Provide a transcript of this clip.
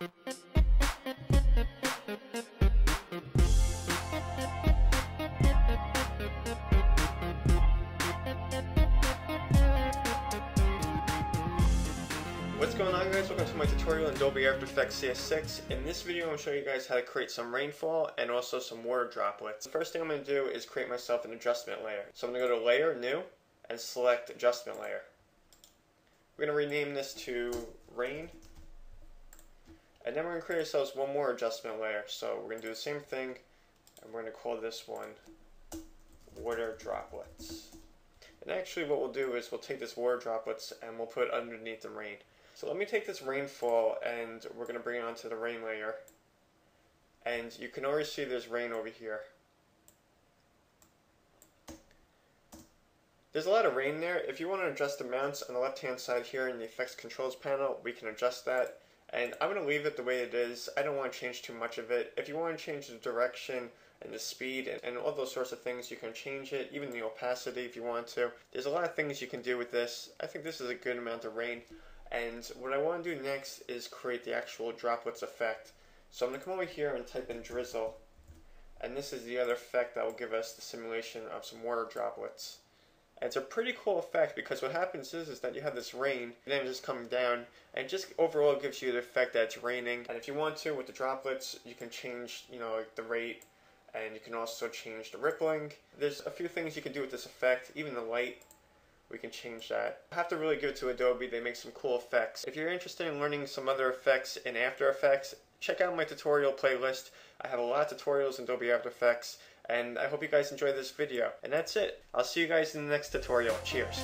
What's going on, guys? Welcome to my tutorial in Adobe After Effects CS6. In this video, I'm going to show you guys how to create some rainfall and also some water droplets. The first thing I'm going to do is create myself an adjustment layer. So I'm going to go to Layer, New, and select Adjustment Layer. We're going to rename this to Rain. And then we're going to create ourselves one more adjustment layer. So we're going to do the same thing, and we're going to call this one Water Droplets. And actually what we'll do is we'll take this water droplets and we'll put it underneath the rain. So let me take this rainfall and we're going to bring it onto the rain layer. And you can already see there's rain over here. There's a lot of rain there. If you want to adjust the amounts on the left hand side here in the effects controls panel, we can adjust that. And I'm going to leave it the way it is. I don't want to change too much of it. If you want to change the direction and the speed and all those sorts of things, you can change it, even the opacity if you want to. There's a lot of things you can do with this. I think this is a good amount of rain. And what I want to do next is create the actual droplets effect. So I'm going to come over here and type in drizzle. And this is the other effect that will give us the simulation of some water droplets. And it's a pretty cool effect because what happens is that you have this rain and then it's just coming down, and just overall gives you the effect that it's raining. And if you want to, with the droplets, you can change, you know, like the rate, and you can also change the rippling. There's a few things you can do with this effect, even the light. We can change that. I have to really give it to Adobe. They make some cool effects. If you're interested in learning some other effects in After Effects, check out my tutorial playlist. I have a lot of tutorials in Adobe After Effects, and I hope you guys enjoy this video. And that's it. I'll see you guys in the next tutorial. Cheers.